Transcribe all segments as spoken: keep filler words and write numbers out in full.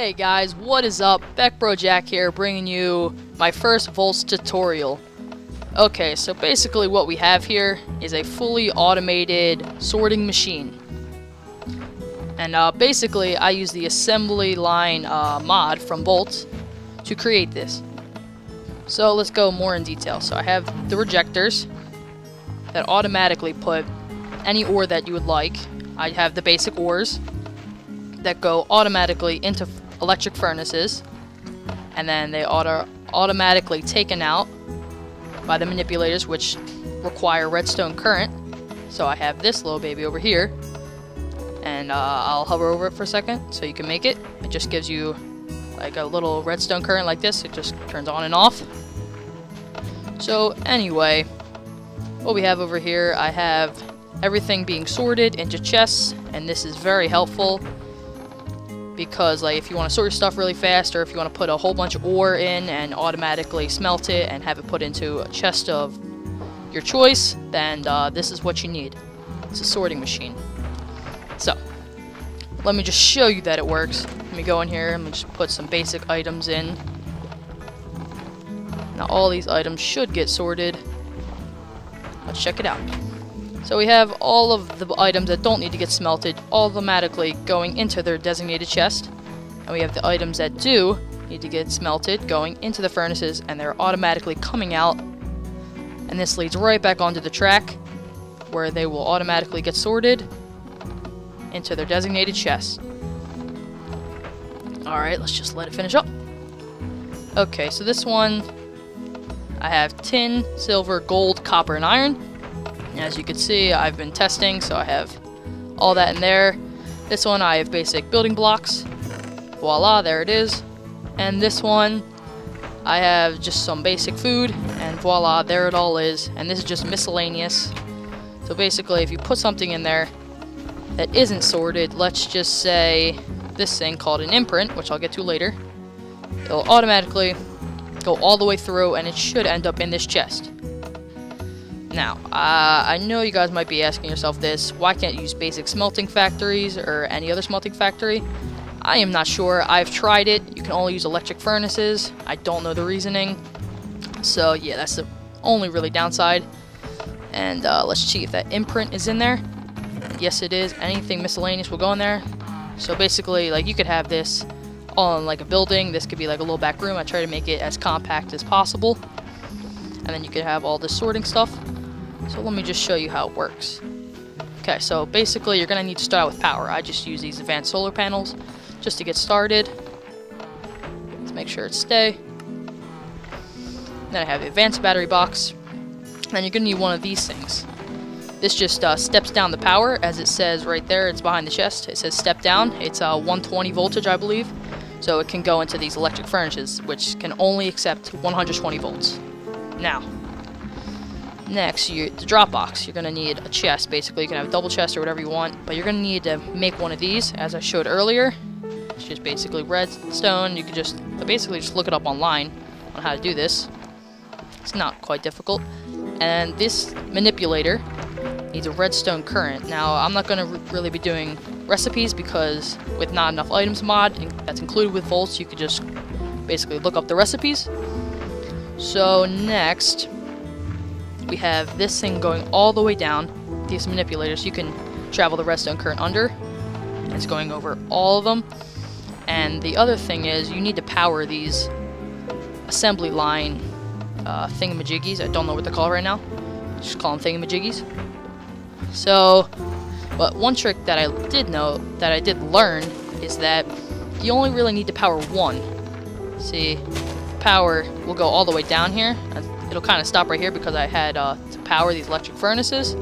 Hey guys, what is up? BeckBroJack here, bringing you my first Voltz tutorial. Okay, so basically what we have here is a fully automated sorting machine. And uh, basically I use the Assembly Line uh, mod from Voltz to create this. So let's go more in detail. So I have the rejectors that automatically put any ore that you would like. I have the basic ores that go automatically into electric furnaces, and then they are automatically taken out by the manipulators, which require redstone current. So I have this little baby over here, and uh, I'll hover over it for a second so you can make it. It just gives you like a little redstone current like this. It just turns on and off. So anyway, what we have over here, I have everything being sorted into chests, and this is very helpful because like if you want to sort your stuff really fast, or if you want to put a whole bunch of ore in and automatically smelt it and have it put into a chest of your choice, then uh, this is what you need. It's a sorting machine. So let me just show you that it works. Let me go in here and just put some basic items in. Now all these items should get sorted. Let's check it out. So we have all of the items that don't need to get smelted automatically going into their designated chest. And we have the items that do need to get smelted going into the furnaces, and they're automatically coming out. And this leads right back onto the track where they will automatically get sorted into their designated chest. Alright, let's just let it finish up. Okay, so this one I have tin, silver, gold, copper, and iron. As you can see, I've been testing, so I have all that in there. This one, I have basic building blocks. Voila, there it is. And this one, I have just some basic food, and voila, there it all is. And this is just miscellaneous. So basically, if you put something in there that isn't sorted, let's just say this thing called an imprint, which I'll get to later, it'll automatically go all the way through, and it should end up in this chest. Now, uh, I know you guys might be asking yourself this, why can't you use basic smelting factories or any other smelting factory? I am not sure. I've tried it. You can only use electric furnaces. I don't know the reasoning. So yeah, that's the only really downside. And uh, let's see if that imprint is in there. Yes, it is. Anything miscellaneous will go in there. So basically, like, you could have this all in like a building. This could be like a little back room. I try to make it as compact as possible. And then you could have all this sorting stuff. So let me just show you how it works. Okay, so basically you're going to need to start with power. I just use these advanced solar panels just to get started. Let's make sure it's stay. Then I have the advanced battery box. And you're going to need one of these things. This just uh, steps down the power, as it says right there. It's behind the chest. It says step down. It's uh, one twenty voltage, I believe. So it can go into these electric furnaces, which can only accept one hundred twenty volts. Now, next, you, the drop box. You're going to need a chest. Basically, you can have a double chest or whatever you want, but you're going to need to make one of these, as I showed earlier. It's just basically redstone. You can just basically just look it up online on how to do this. It's not quite difficult. And this manipulator needs a redstone current. Now, I'm not going to really be doing recipes because with not enough items mod that's included with Voltz, you could just basically look up the recipes. So next, we have this thing going all the way down. These manipulators, you can travel the redstone current under. It's going over all of them. And the other thing is, you need to power these assembly line uh, thingamajiggies. I don't know what they're called right now. Just call them thingamajiggies. So, but one trick that I did know, that I did learn, is that you only really need to power one. See, power will go all the way down here. It'll kind of stop right here because I had uh, to power these electric furnaces,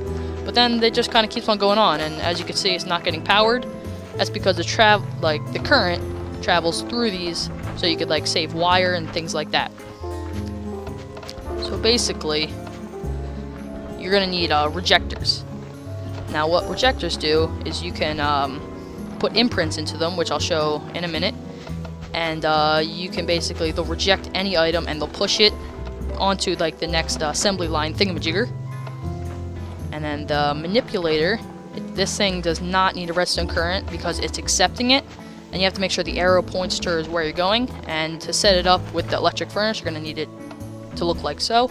but then it just kind of keeps on going on, and as you can see, it's not getting powered. That's because the travel, like the current, travels through these, so you could like save wire and things like that. So basically, you're gonna need uh, rejectors. Now, what rejectors do is you can um, put imprints into them, which I'll show in a minute, and uh, you can basically they'll reject any item and they'll push it onto like the next uh, assembly line thingamajigger. And then the manipulator, it, this thing does not need a redstone current because it's accepting it, and you have to make sure the arrow points towards where you're going. And to set it up with the electric furnace, you're going to need it to look like so.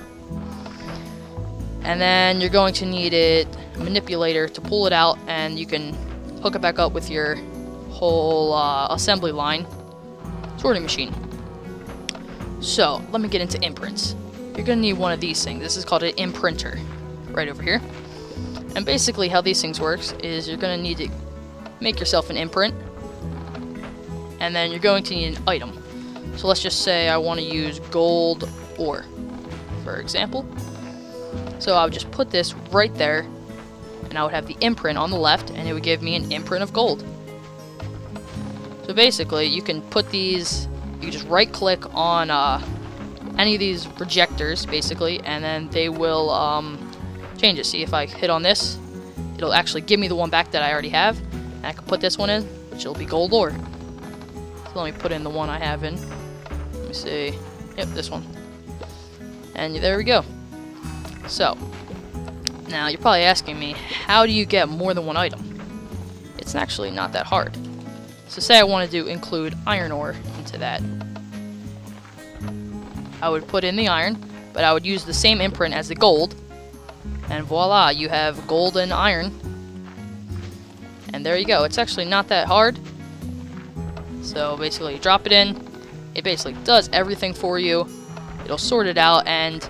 And then you're going to need it a manipulator to pull it out, and you can hook it back up with your whole uh, assembly line sorting machine. So let me get into imprints. You're going to need one of these things. This is called an imprinter, right over here. And basically how these things works is you're going to need to make yourself an imprint, and then you're going to need an item. So let's just say I want to use gold ore, for example. So I would just put this right there, and I would have the imprint on the left, and it would give me an imprint of gold. So basically, you can put these, you can just right-click on uh, any of these rejectors, basically, and then they will um, change it. See, if I hit on this, it'll actually give me the one back that I already have, and I can put this one in, which will be gold ore. So let me put in the one I have in. Let me see. Yep, this one. And there we go. So, now you're probably asking me, how do you get more than one item? It's actually not that hard. So say I wanted to include iron ore into that. I would put in the iron, but I would use the same imprint as the gold, and voila, you have gold and iron. And there you go. It's actually not that hard. So basically you drop it in, it basically does everything for you, it'll sort it out, and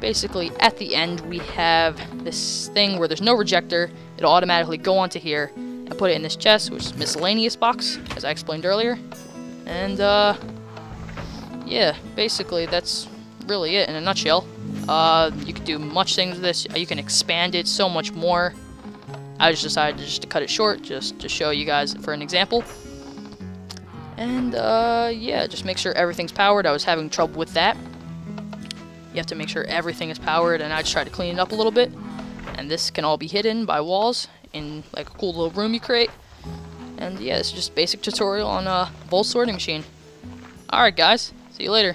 basically, at the end, we have this thing where there's no rejector. It'll automatically go onto here and put it in this chest, which is miscellaneous box, as I explained earlier. And, uh, yeah, basically, that's really it in a nutshell. Uh, you can do much things with this. You can expand it so much more. I just decided to just to cut it short, just to show you guys for an example. And, uh, yeah, just make sure everything's powered. I was having trouble with that. You have to make sure everything is powered, and I just try to clean it up a little bit. And this can all be hidden by walls in like a cool little room you create. And yeah, it's just basic tutorial on a Voltz sorting machine. Alright guys, see you later.